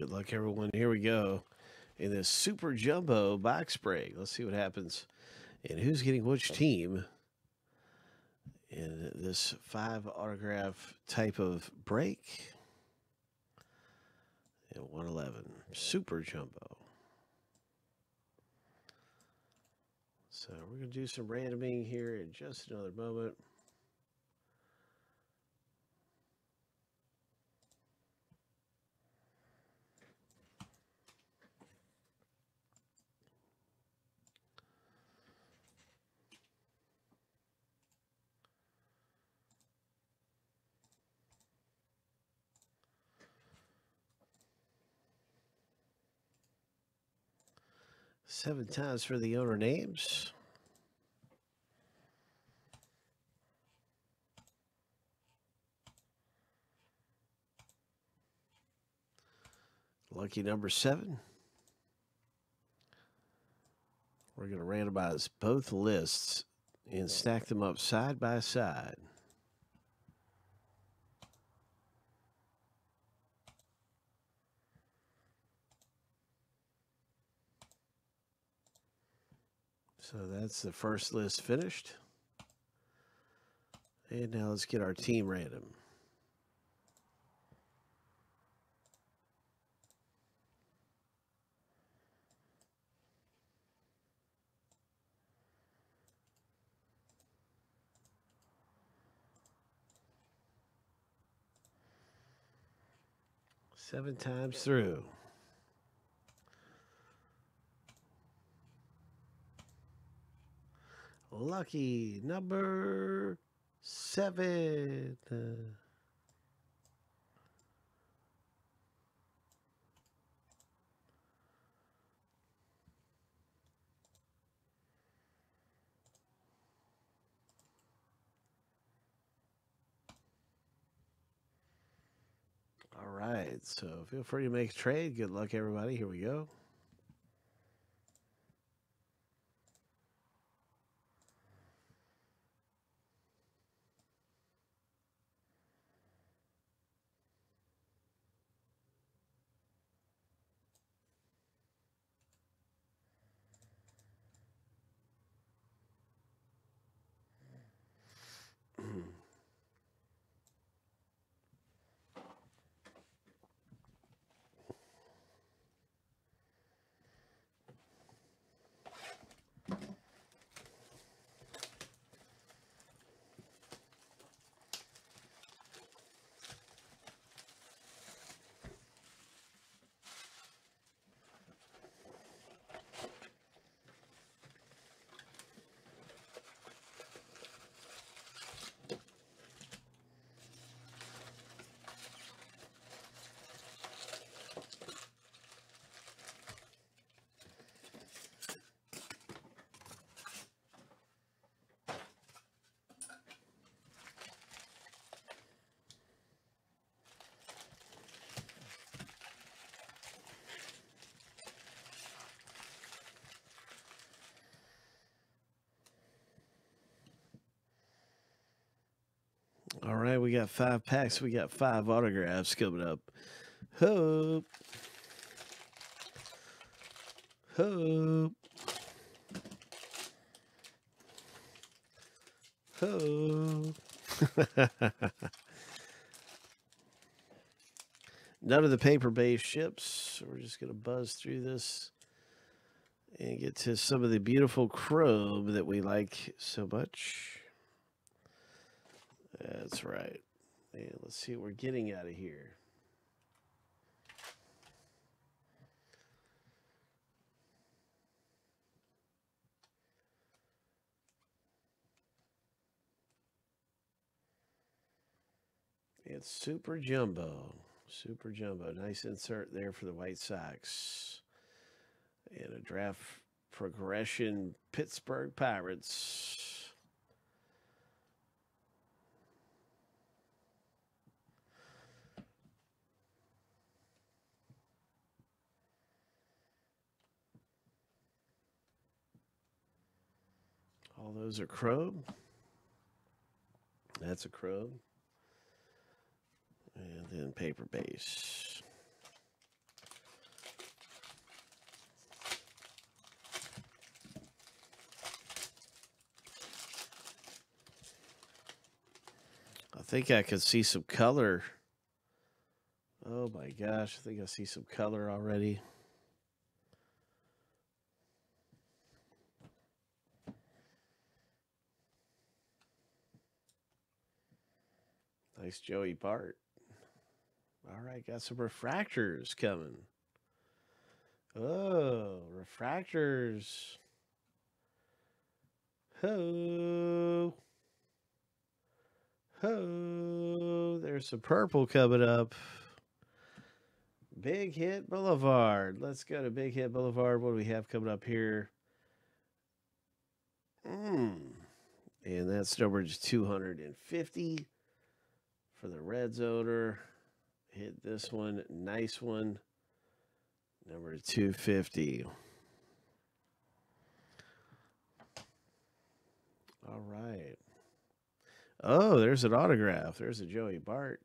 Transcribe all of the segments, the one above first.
Good luck, everyone. Here we go in this super jumbo box break. Let's see what happens and who's getting which team in this 5 autograph type of break. And 111 super jumbo. So we're going to do some randoming here in just another moment. Seven times for the owner names. Lucky number 7. We're going to randomize both lists and stack them up side by side. So that's the first list finished. And now let's get our team random. Seven times through. Lucky number 7. All right, so feel free to make a trade. Good luck, everybody. Here we go. All right, we got 5 packs. We got 5 autographs coming up. Hope. None of the paper-based ships. We're just going to buzz through this and get to some of the beautiful chrome that we like so much. That's right. And let's see what we're getting out of here. It's super jumbo. Super jumbo. Nice insert there for the White Sox. And a draft progression Pittsburgh Pirates. All those are chrome. That's a chrome. And then paper base. think I could see some color. Oh my gosh, I think I see some color already. Nice Joey Bart. All right, got some refractors coming. Oh, refractors. Ho. Ho. There's some purple coming up. Big Hit Boulevard. Let's go to Big Hit Boulevard. What do we have coming up here? And that's number 250 for the red zoner. Hit this one. Nice one. Number 250. All right. Oh, there's an autograph. There's a Joey Bart.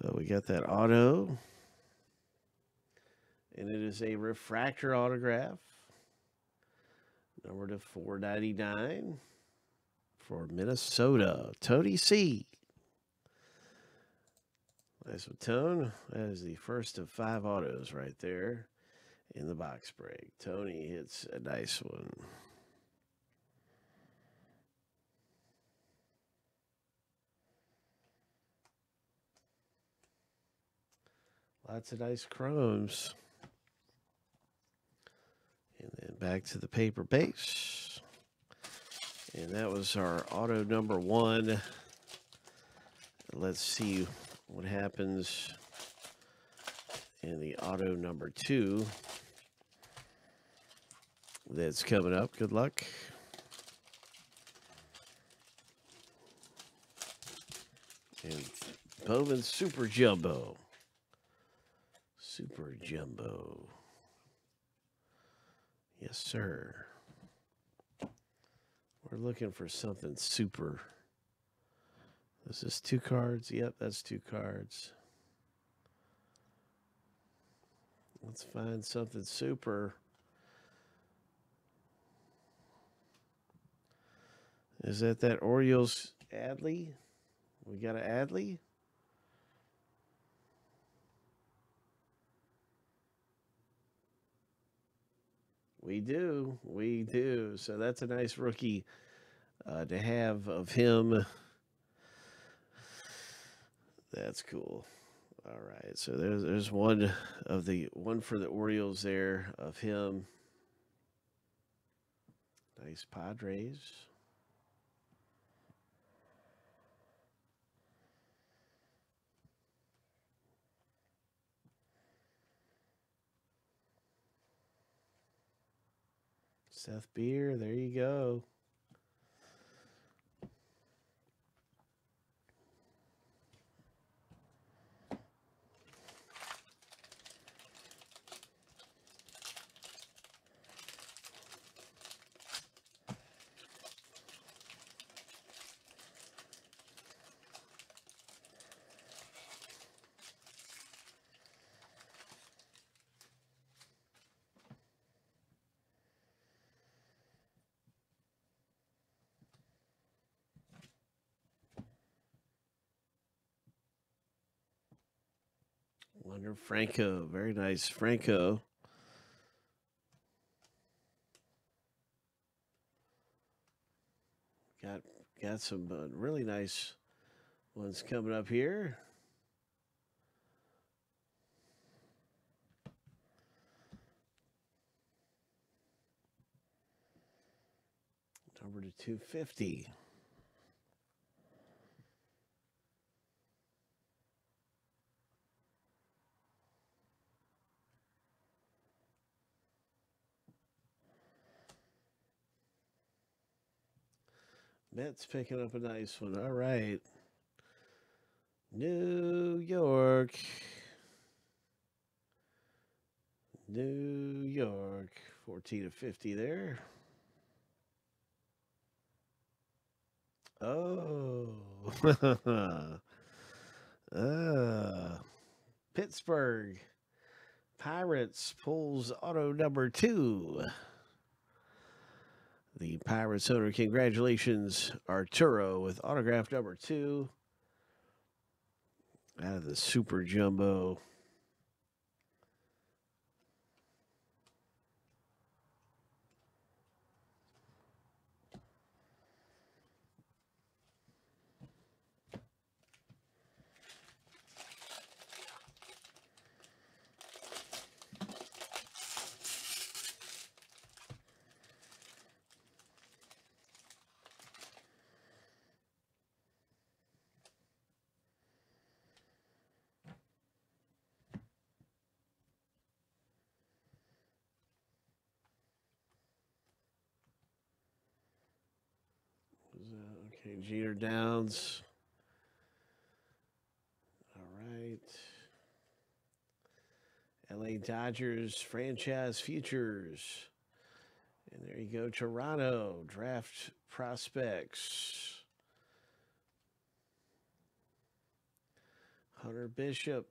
But we got that auto. And it is a refractor autograph. Number to 499 for Minnesota. Tony C. Nice with Tone. That is the first of 5 autos right there in the box break. Tony hits a nice one. Lots of nice chromes. And then back to the paper base. And that was our auto number 1. Let's see what happens in the auto number 2 that's coming up. Good luck. And Bowman Super Jumbo. Super Jumbo. Yes, sir. We're looking for something super. This is 2 cards. Yep, that's 2 cards. Let's find something super. Is that Orioles Adley? We got an Adley? We do. We do. So that's a nice rookie to have of him. That's cool. All right. So there's one for the Orioles there of him. Nice Padres. Seth Beer. There you go. Wander Franco, very nice Franco. Got some really nice ones coming up here. Number to 250. Mets picking up a nice one. All right. New York. New York. 14 of 50 there. Oh. Pittsburgh. Pirates pulls auto number 2. The Pirates owner, congratulations, Arturo, with autograph number 2 Out of the super jumbo. Okay, Jeter Downs. All right. LA Dodgers franchise futures. And there you go, Toronto draft prospects. Hunter Bishop.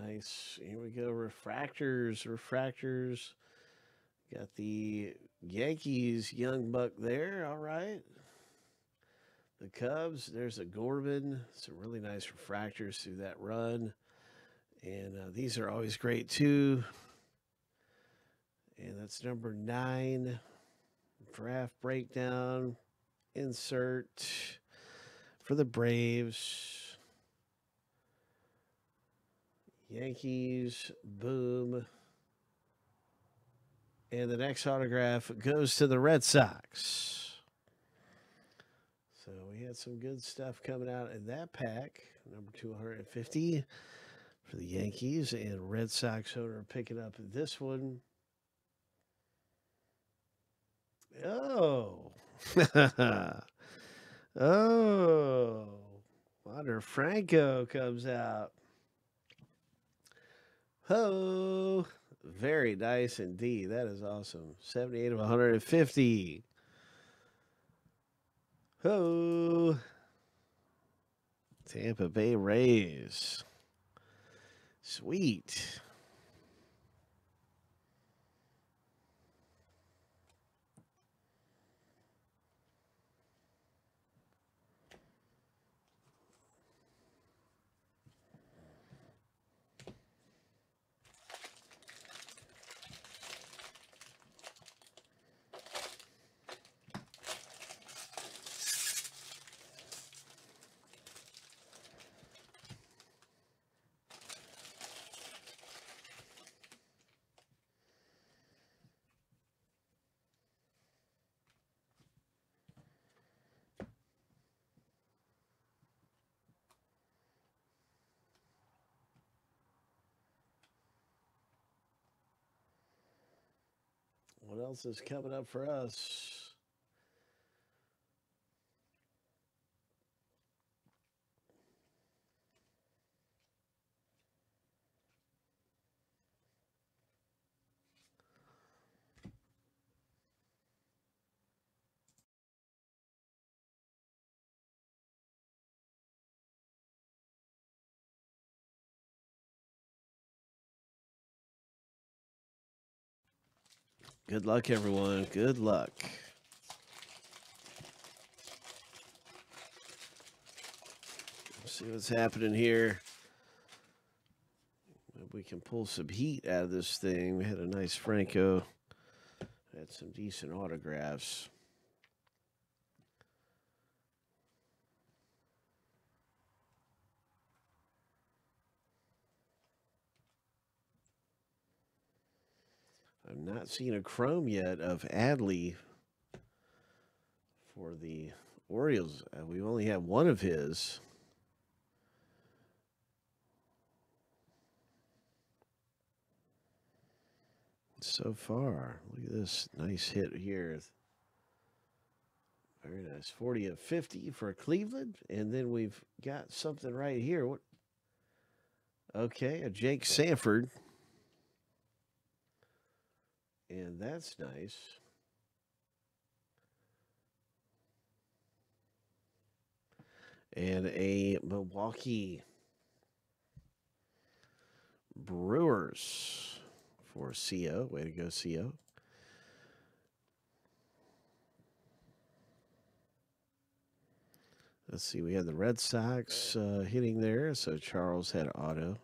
Nice. Here we go. Refractors. Refractors. Got the Yankees young buck there. All right. The Cubs. There's a Gorman. Some really nice refractors through that run. And these are always great too. And that's number 9. Draft breakdown. Insert for the Braves. Yankees, boom. And the next autograph goes to the Red Sox. So we had some good stuff coming out in that pack. Number 250 for the Yankees, and Red Sox owner picking up this one. Oh. Oh. Wander Franco comes out. Oh, very nice indeed. That is awesome. 78 of 150. Oh, Tampa Bay Rays. Sweet. What else is coming up for us? Good luck, everyone. Good luck. Let's see what's happening here. Maybe we can pull some heat out of this thing. We had a nice Franco. Had some decent autographs. I've not seen a chrome yet of Adley for the Orioles. We've only had one of his. So far, look at this nice hit here. Very nice. 40 of 50 for Cleveland. And then we've got something right here. What? Okay, a Jake Sanford. And that's nice. And a Milwaukee Brewers for CO. Way to go, CO. Let's see, we had the Red Sox hitting there, so Charles had auto.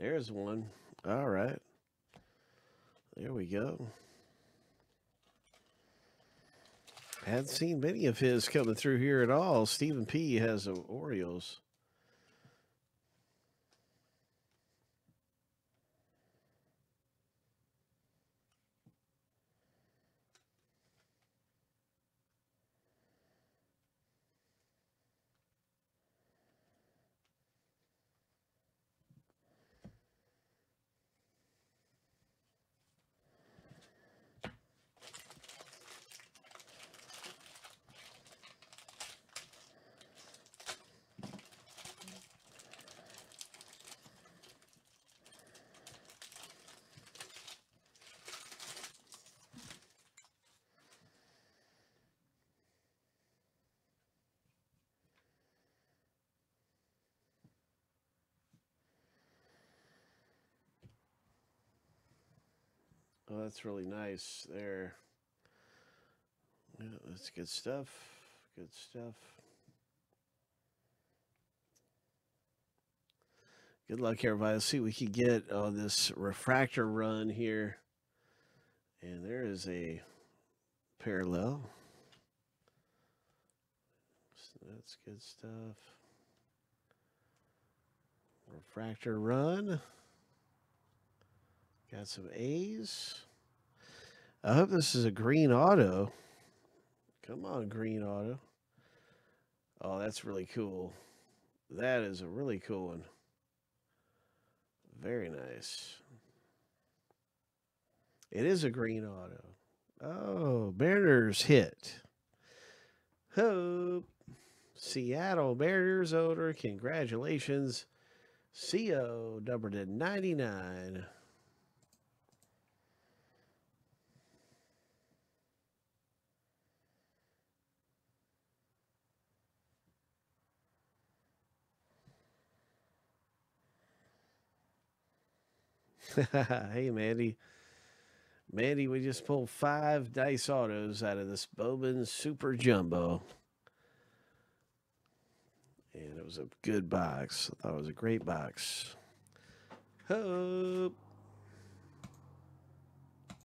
There's one. All right. There we go. Hadn't seen many of his coming through here at all. Stephen P has the Orioles. Oh, that's really nice there. Yeah, that's good stuff. Good stuff. Good luck, everybody. Let's see what we can get on this refractor run here. And there is a parallel. So that's good stuff. Refractor run. Got some A's. I hope this is a green auto. Come on, green auto. Oh, that's really cool. That is a really cool one. Very nice. It is a green auto. Oh, Mariners hit. Hope. Seattle Mariners owner. Congratulations. CO numbered to 99. Hey, Mandy. Mandy, we just pulled 5 dice autos out of this Bowman Super Jumbo. And it was a good box. I thought it was a great box. Hope.